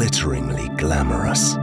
glitteringly glamorous.